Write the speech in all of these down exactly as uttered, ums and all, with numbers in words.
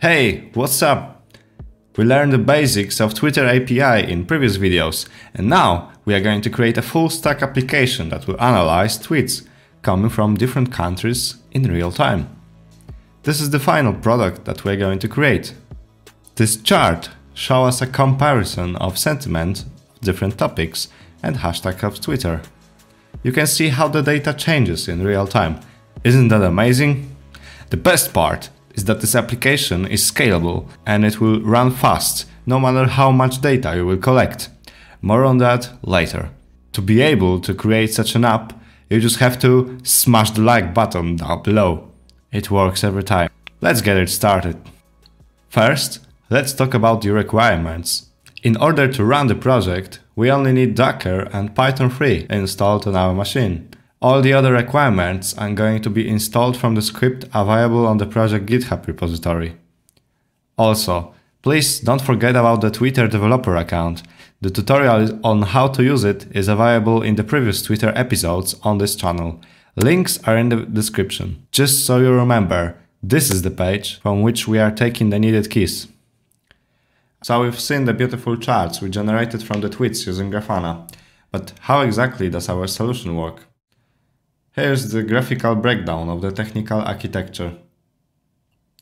Hey, what's up? We learned the basics of Twitter A P I in previous videos, and now we are going to create a full stack application that will analyze tweets coming from different countries in real time. This is the final product that we're going to create. This chart shows us a comparison of sentiment, different topics and hashtag of Twitter. You can see how the data changes in real time. Isn't that amazing? The best part is that this application is scalable and it will run fast, no matter how much data you will collect. More on that later. To be able to create such an app, you just have to smash the like button down below. It works every time. Let's get it started. First, let's talk about the requirements. In order to run the project, we only need Docker and Python three installed on our machine. All the other requirements are going to be installed from the script available on the project GitHub repository. Also, please don't forget about the Twitter developer account. The tutorial on how to use it is available in the previous Twitter episodes on this channel. Links are in the description. Just so you remember, this is the page from which we are taking the needed keys. So we've seen the beautiful charts we generated from the tweets using Grafana. But how exactly does our solution work? Here's the graphical breakdown of the technical architecture.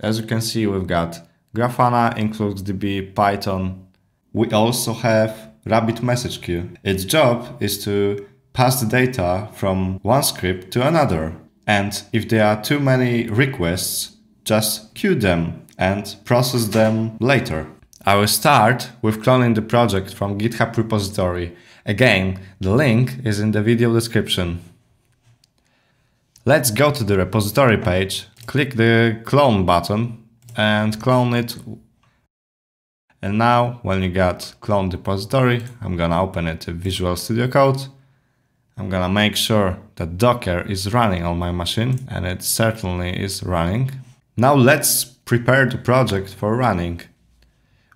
As you can see, we've got Grafana, InfluxDB, Python. We also have RabbitMQ. Its job is to pass the data from one script to another. And if there are too many requests, just queue them and process them later. I will start with cloning the project from GitHub repository. Again, the link is in the video description. Let's go to the repository page, click the clone button and clone it. And now when you got clone repository, I'm gonna open it to Visual Studio Code. I'm gonna make sure that Docker is running on my machine, and it certainly is running. Now let's prepare the project for running.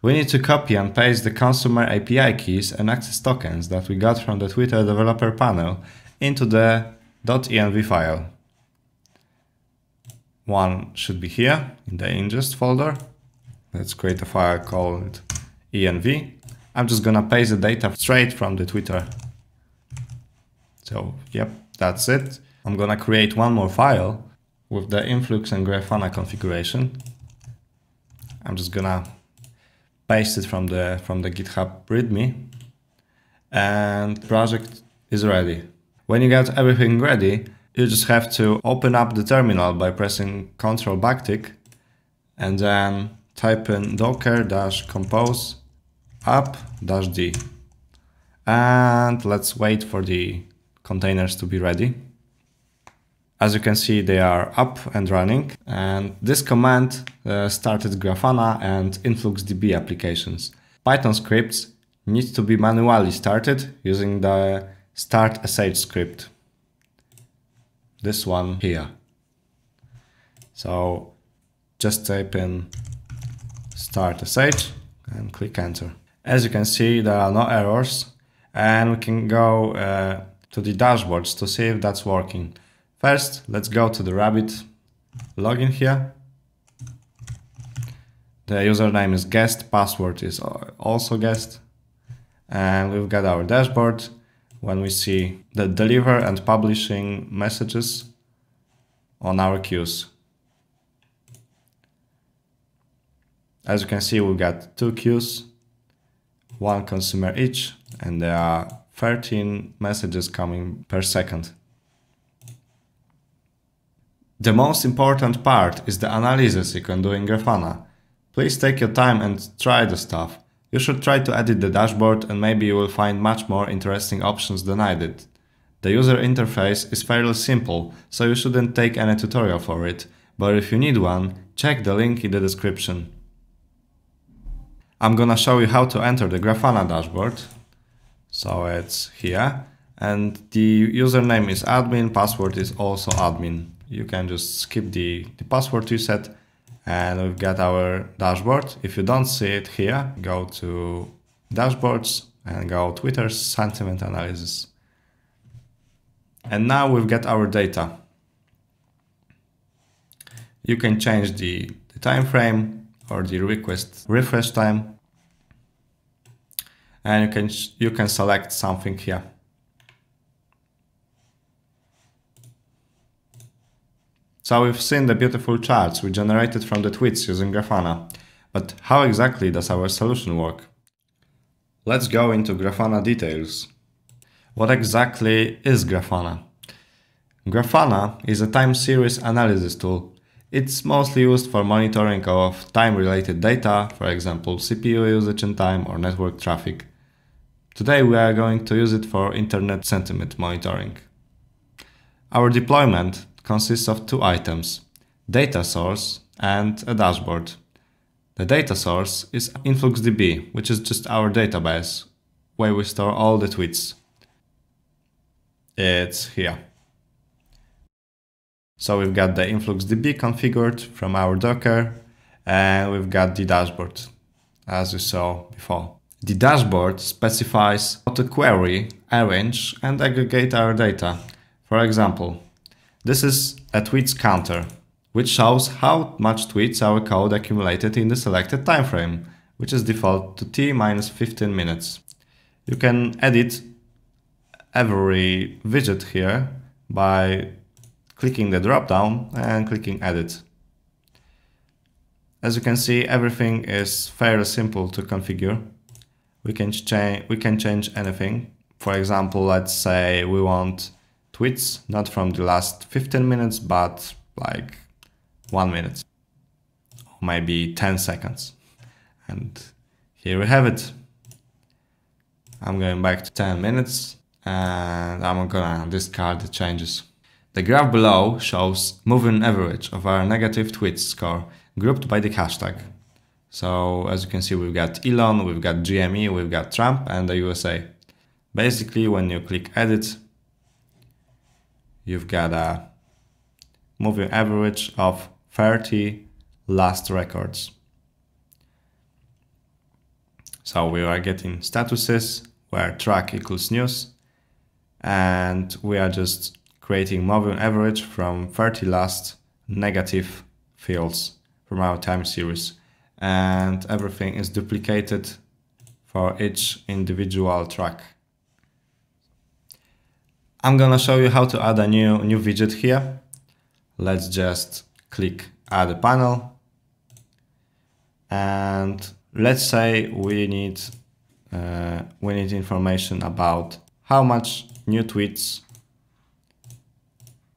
We need to copy and paste the consumer A P I keys and access tokens that we got from the Twitter developer panel into the .env file. One should be here in the ingest folder. Let's create a file called env. I'm just gonna paste the data straight from the Twitter. So, yep, that's it. I'm gonna create one more file with the Influx and Grafana configuration. I'm just gonna paste it from the from the GitHub readme, and the project is ready. When you got everything ready, you just have to open up the terminal by pressing Ctrl backtick and then type in docker-compose app-d, and let's wait for the containers to be ready. As you can see, they are up and running, and this command uh, started Grafana and InfluxDB applications. Python scripts need to be manually started using the start sh script. This one here. So just type in start sh and click enter. As you can see, there are no errors, and we can go uh, to the dashboards to see if that's working. First, let's go to the Rabbit login here. The username is guest, password is also guest. And we've got our dashboard. When we see the deliver and publishing messages on our queues. As you can see, we've got two queues, one consumer each, and there are thirteen messages coming per second. The most important part is the analysis you can do in Grafana. Please take your time and try the stuff. You should try to edit the dashboard, and maybe you will find much more interesting options than I did. The user interface is fairly simple, so you shouldn't take any tutorial for it, but if you need one, check the link in the description. I'm gonna show you how to enter the Grafana dashboard. So it's here, and the username is admin, password is also admin. You can just skip the, the password you set, and we've got our dashboard. If you don't see it here, go to dashboards and go Twitter sentiment analysis. And now we've got our data. You can change the, the time frame or the request refresh time, and you can you can select something here. So we've seen the beautiful charts we generated from the tweets using Grafana, but how exactly does our solution work? Let's go into Grafana details. What exactly is Grafana? Grafana is a time series analysis tool. It's mostly used for monitoring of time-related data, for example, C P U usage and time or network traffic. Today we are going to use it for internet sentiment monitoring. Our deployment consists of two items, data source and a dashboard. The data source is InfluxDB, which is just our database, where we store all the tweets. It's here. So we've got the InfluxDB configured from our Docker, and we've got the dashboard, as you saw before. The dashboard specifies how to query, arrange, and aggregate our data. For example, this is a tweets counter, which shows how much tweets our code accumulated in the selected timeframe, which is default to T minus fifteen minutes. You can edit every widget here by clicking the drop-down and clicking edit. As you can see, everything is fairly simple to configure. We can, cha- we can change anything. For example, let's say we want tweets, not from the last fifteen minutes, but like one minute, or maybe ten seconds. And here we have it. I'm going back to ten minutes and I'm gonna discard the changes. The graph below shows moving average of our negative tweets score grouped by the hashtag. So as you can see, we've got Elon, we've got G M E, we've got Trump and the U S A. Basically, when you click edit, you've got a moving average of thirty last records. So we are getting statuses where track equals news, and we are just creating moving average from thirty last negative fields from our time series, and everything is duplicated for each individual track. I'm gonna show you how to add a new, new widget here. Let's just click add a panel, and let's say we need uh, we need information about how much new tweets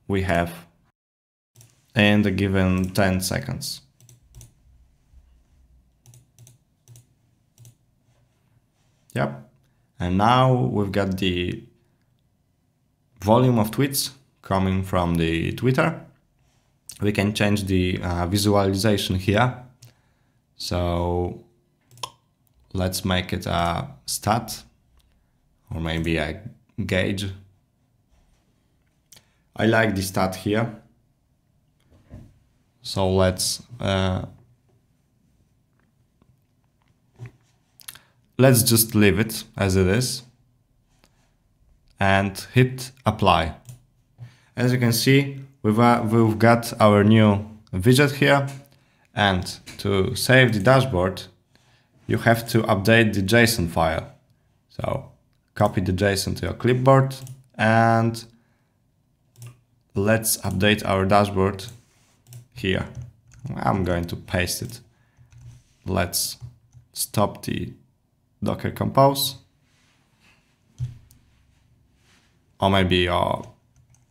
we have in the given ten seconds. Yep, and now we've got the volume of tweets coming from the Twitter. We can change the uh, visualization here. So let's make it a stat or maybe a gauge. I like the stat here. So let's uh, let's just leave it as it is and hit apply. As you can see, we've, uh, we've got our new widget here, and to save the dashboard, you have to update the JSON file. So copy the JSON to your clipboard, and let's update our dashboard here. I'm going to paste it. Let's stop the Docker compose. Or maybe, uh,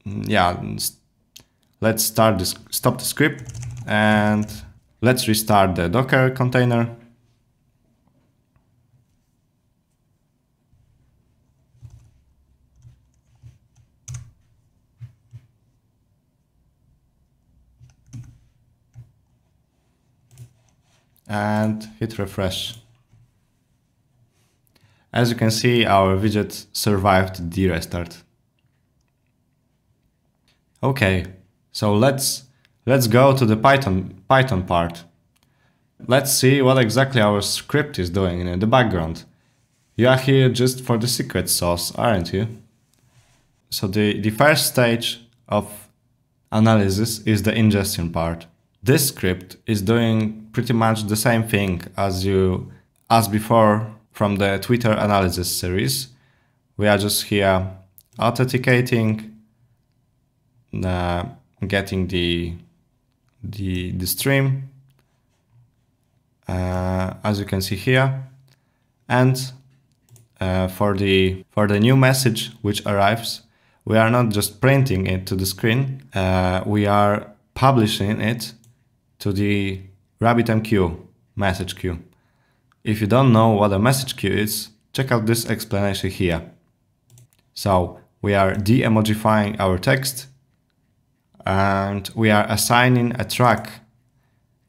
yeah, let's start this, stop the script and let's restart the Docker container. And hit refresh. As you can see, our widget survived the restart. Okay, so let's let's go to the Python Python part. Let's see what exactly our script is doing in the background. You are here just for the secret sauce, aren't you? So the, the first stage of analysis is the ingestion part. This script is doing pretty much the same thing as you as before from the Twitter analysis series. We are just here authenticating, uh, getting the, the, the stream, uh, as you can see here. And uh, for, the, for the new message which arrives, we are not just printing it to the screen, uh, we are publishing it to the RabbitMQ message queue. If you don't know what a message queue is, check out this explanation here. So we are de-emojifying our text and we are assigning a track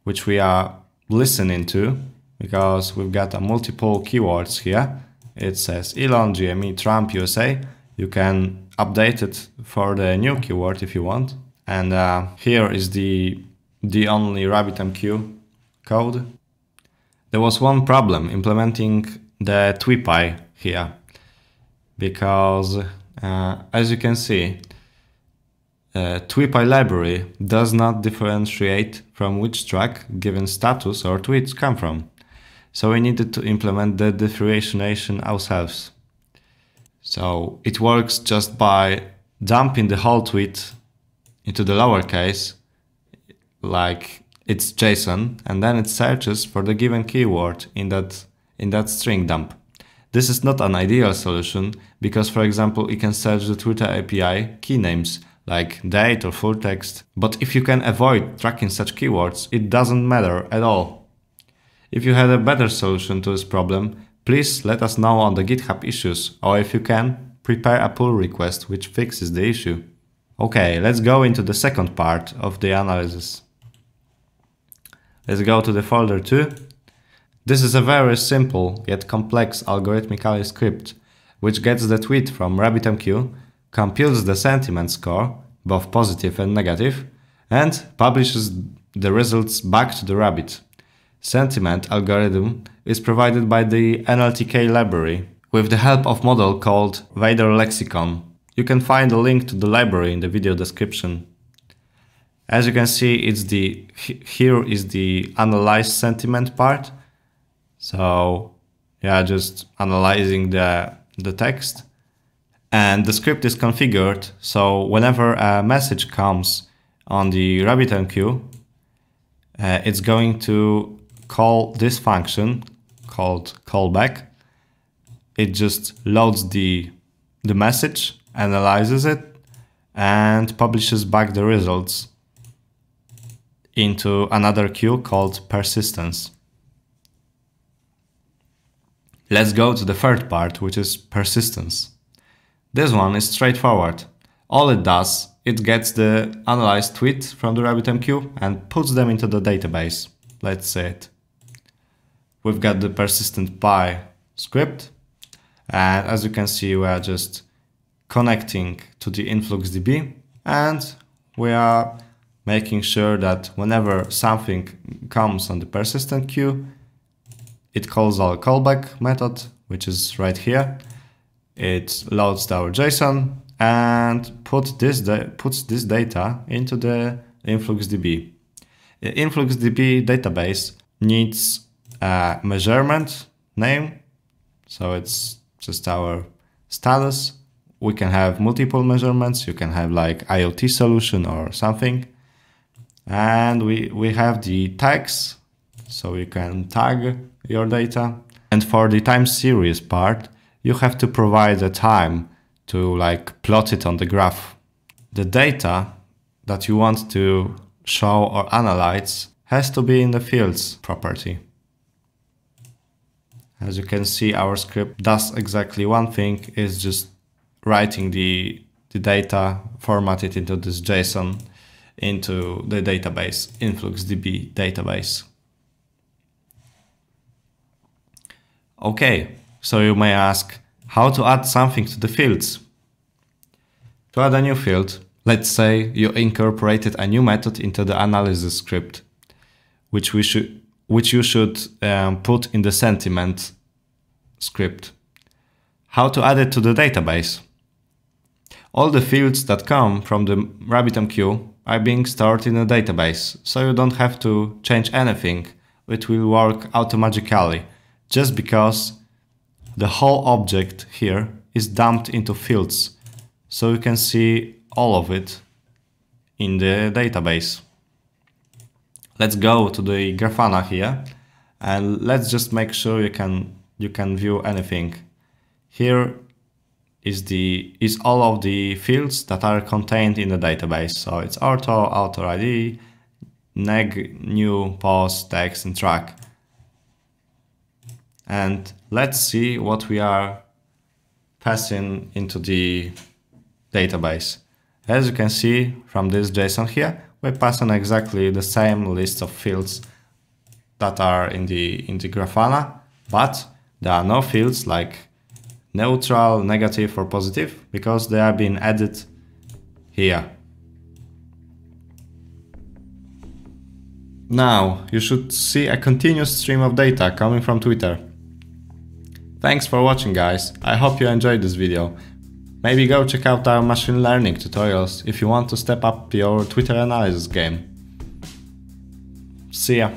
which we are listening to, because we've got a multiple keywords here. It says Elon, G M E, Trump, U S A. You can update it for the new keyword if you want. And uh, here is the the only RabbitMQ code. There was one problem implementing the Tweepy here, because uh, as you can see, uh, Tweepy library does not differentiate from which track given status or tweets come from. So we needed to implement the differentiation ourselves. So it works just by dumping the whole tweet into the lowercase, like it's JSON, and then it searches for the given keyword in that in that string dump. This is not an ideal solution because, for example, you can search the Twitter A P I key names like date or full text. But if you can avoid tracking such keywords, it doesn't matter at all. If you had a better solution to this problem, please let us know on the GitHub issues, or if you can, prepare a pull request which fixes the issue. Okay, let's go into the second part of the analysis. Let's go to the folder two. This is a very simple yet complex algorithmic script which gets the tweet from RabbitMQ, computes the sentiment score, both positive and negative, and publishes the results back to the Rabbit. Sentiment algorithm is provided by the N L T K library with the help of model called Vader Lexicon. You can find a link to the library in the video description. As you can see, it's the here is the analyze sentiment part. So yeah, just analyzing the the text, and the script is configured so whenever a message comes on the RabbitMQ, uh, it's going to call this function called callback. It just loads the the message, analyzes it, and publishes back the results into another queue called persistence. Let's go to the third part, which is persistence. This one is straightforward. All it does, it gets the analyzed tweet from the RabbitMQ and puts them into the database. Let's see it. We've got the persistent py script, and as you can see, we are just connecting to the InfluxDB, and we are making sure that whenever something comes on the persistent queue, it calls our callback method, which is right here. It loads our JSON and put this puts this data into the InfluxDB. The InfluxDB database needs a measurement name, so it's just our status. We can have multiple measurements. You can have like IoT solution or something. And we, we have the tags, so you can tag your data. And for the time series part, you have to provide a time to like plot it on the graph. The data that you want to show or analyze has to be in the fields property. As you can see, our script does exactly one thing, is just writing the, the data, formatted into this JSON, into the database, InfluxDB database. Okay, so you may ask how to add something to the fields. To add a new field, let's say you incorporated a new method into the analysis script, which we should which you should um, put in the sentiment script. How to add it to the database? All the fields that come from the RabbitMQ are being stored in a database, so you don't have to change anything. It will work automatically, just because the whole object here is dumped into fields, so you can see all of it in the database. Let's go to the Grafana here, and let's just make sure you can you can view anything. Here is the is all of the fields that are contained in the database. So it's author, author I D, neg, new, post, text, and track. And let's see what we are passing into the database. As you can see from this JSON here, we're passing exactly the same list of fields that are in the in the Grafana, but there are no fields like neutral, negative, or positive because they are being added here. Now you should see a continuous stream of data coming from Twitter. Thanks for watching, guys. I hope you enjoyed this video. Maybe go check out our machine learning tutorials if you want to step up your Twitter analysis game. See ya!